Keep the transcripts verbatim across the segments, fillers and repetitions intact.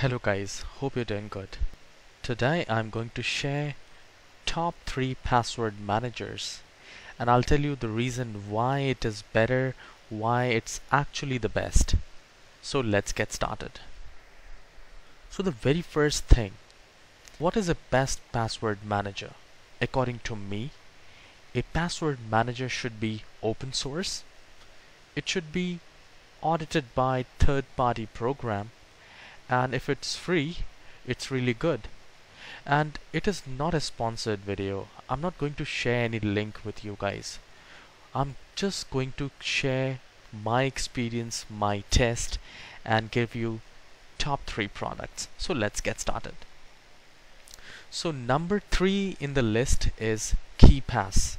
Hello guys, hope you're doing good. Today I'm going to share top three password managers, and I'll tell you the reason why it is better, why it's actually the best. So let's get started. So the very first thing, what is a best password manager? According to me, a password manager should be open source. It should be audited by third-party program. And if it's free, it's really good. And it is not a sponsored video. I'm not going to share any link with you guys. I'm just going to share my experience, my test, and give you top three products. So let's get started. So number three in the list is KeePass.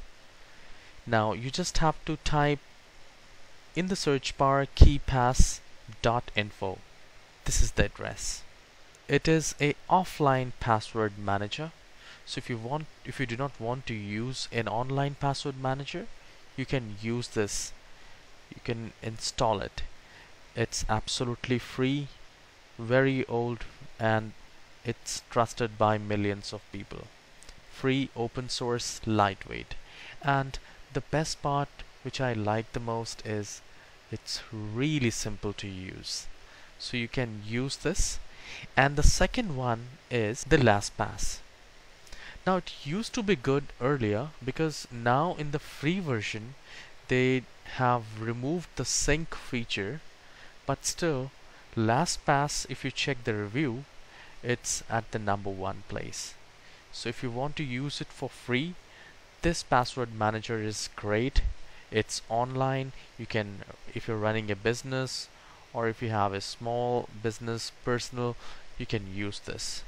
Now you just have to type in the search bar keepass dot info. This is the address. It is a offline password manager. So if you want, if you do not want to use an online password manager, you can use this. You can install it. It's absolutely free, very old, and it's trusted by millions of people. Free, open source, lightweight. And the best part, which I like the most, is it's really simple to use. So you can use this. And the second one is the LastPass. Now it used to be good earlier, because now in the free version they have removed the sync feature, but still LastPass, if you check the review, it's at the number one place. So if you want to use it for free, this password manager is great. It's online. You can, if you're running a business, or if you have a small business, personal, you can use this.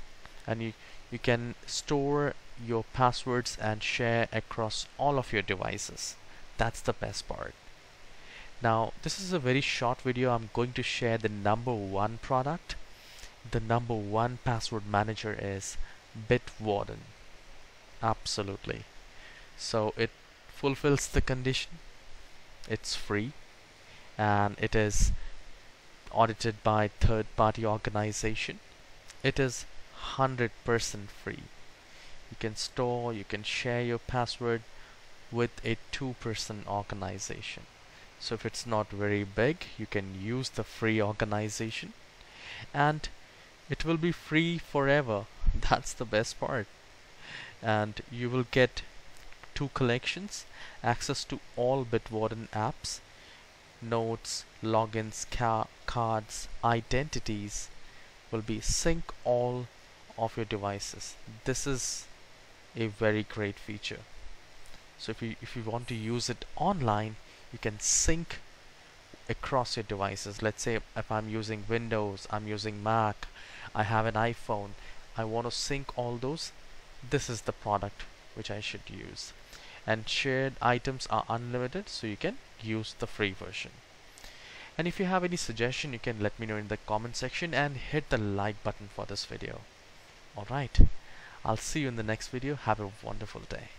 And you, you can store your passwords and share across all of your devices. That's the best part. Now, this is a very short video. I'm going to share the number one product. The number one password manager is Bitwarden. Absolutely. So it fulfills the condition. It's free. And it is audited by third-party organization. It is one hundred percent free. You can store, you can share your password with a two-person organization. So if it's not very big, you can use the free organization, and it will be free forever. That's the best part. And you will get two collections, access to all Bitwarden apps, notes, logins, ca cards, identities will be sync all of your devices. This is a very great feature. So if you, if you want to use it online, you can sync across your devices. Let's say if I'm using Windows, I'm using Mac, I have an iPhone, I want to sync all those, this is the product which I should use. And shared items are unlimited, so you can use the free version. And if you have any suggestion, you can let me know in the comment section, and hit the like button for this video. Alright, I'll see you in the next video. Have a wonderful day.